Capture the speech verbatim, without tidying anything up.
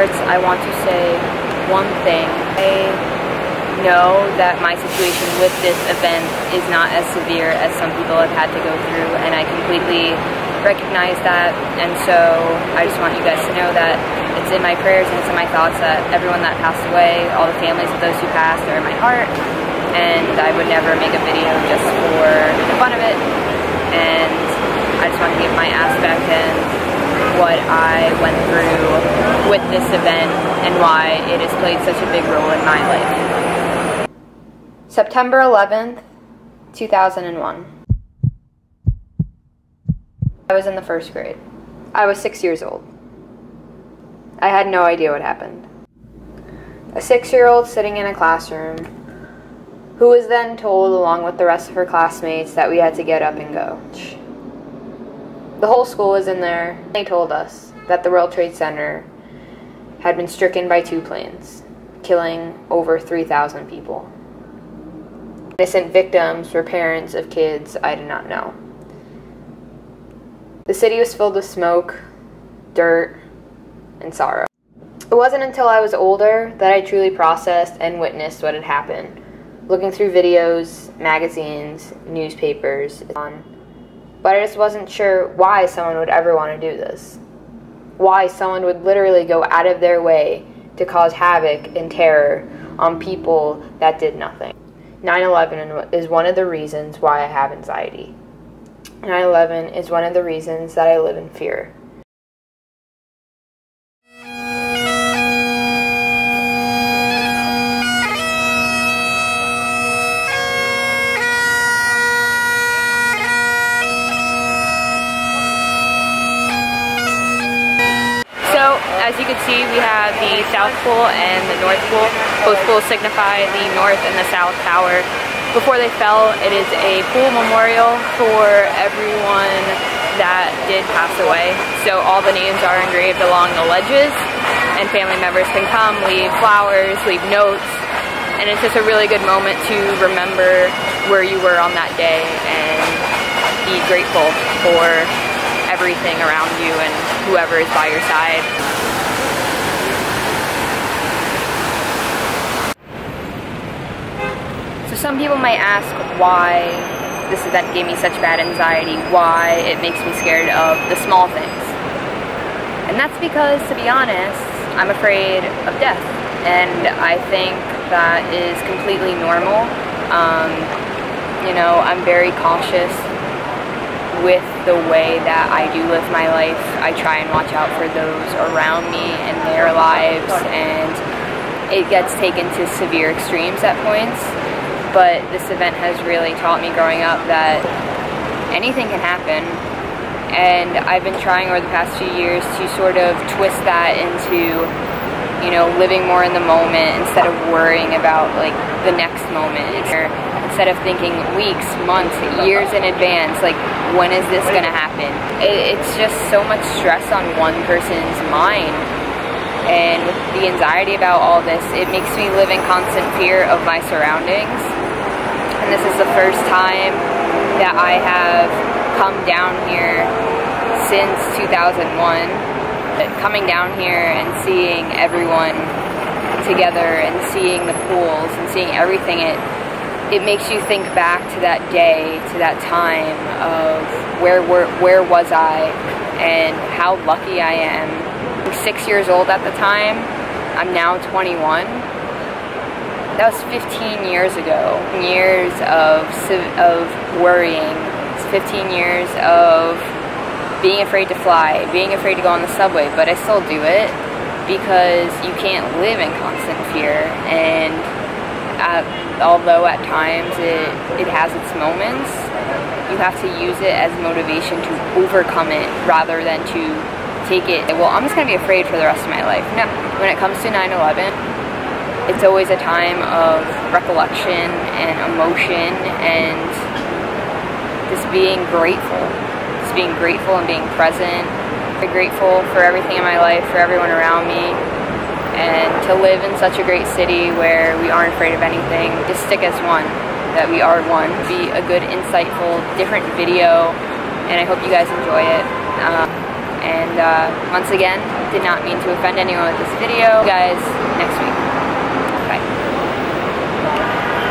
I want to say one thing. I know that my situation with this event is not as severe as some people have had to go through, and I completely recognize that, and so I just want you guys to know that it's in my prayers and it's in my thoughts that everyone that passed away, all the families of those who passed, are in my heart, and I would never make a video just for the fun of it, and I just want to give my aspect and what I went through with this event and why it has played such a big role in my life. September eleventh, two thousand one. I was in the first grade. I was six years old. I had no idea what happened. A six-year-old sitting in a classroom who was then told along with the rest of her classmates that we had to get up and go. The whole school was in there. They told us that the World Trade Center had been stricken by two planes, killing over three thousand people. Innocent victims were parents of kids I did not know. The city was filled with smoke, dirt, and sorrow. It wasn't until I was older that I truly processed and witnessed what had happened, looking through videos, magazines, newspapers, but I just wasn't sure why someone would ever want to do this. Why someone would literally go out of their way to cause havoc and terror on people that did nothing. nine eleven is one of the reasons why I have anxiety. nine eleven is one of the reasons that I live in fear. As you can see, we have the South Pole and the North Pole. Both pools signify the North and the South Tower. Before they fell, it is a pool memorial for everyone that did pass away. So all the names are engraved along the ledges, and family members can come, leave flowers, leave notes, and it's just a really good moment to remember where you were on that day and be grateful for everything around you and whoever is by your side. So some people might ask why this event gave me such bad anxiety, why it makes me scared of the small things. And that's because, to be honest, I'm afraid of death. And I think that is completely normal. Um, you know, I'm very cautious with the way that I do live my life. I try and watch out for those around me and their lives, and it gets taken to severe extremes at points, but this event has really taught me growing up that anything can happen, and I've been trying over the past few years to sort of twist that into, you know, living more in the moment instead of worrying about like the next moment. It's instead of thinking weeks, months, years in advance, like, when is this gonna happen? It, it's just so much stress on one person's mind. And with the anxiety about all this, it makes me live in constant fear of my surroundings. And this is the first time that I have come down here since two thousand one. But coming down here and seeing everyone together and seeing the pools and seeing everything, it It makes you think back to that day, to that time of where were, where was I and how lucky I am. I was six years old at the time. I'm now twenty-one. That was fifteen years ago. Years of, of worrying. It's fifteen years of being afraid to fly, being afraid to go on the subway, but I still do it because you can't live in constant fear. And Uh, although at times it, it has its moments, you have to use it as motivation to overcome it rather than to take it, well, I'm just going to be afraid for the rest of my life. No. When it comes to nine eleven, it's always a time of recollection and emotion and just being grateful. Just being grateful and being present. I'm grateful for everything in my life, for everyone around me. And to live in such a great city where we aren't afraid of anything, just stick as one, that we are one. Be a good, insightful, different video, and I hope you guys enjoy it. Um, And uh, once again, did not mean to offend anyone with this video. See you guys next week.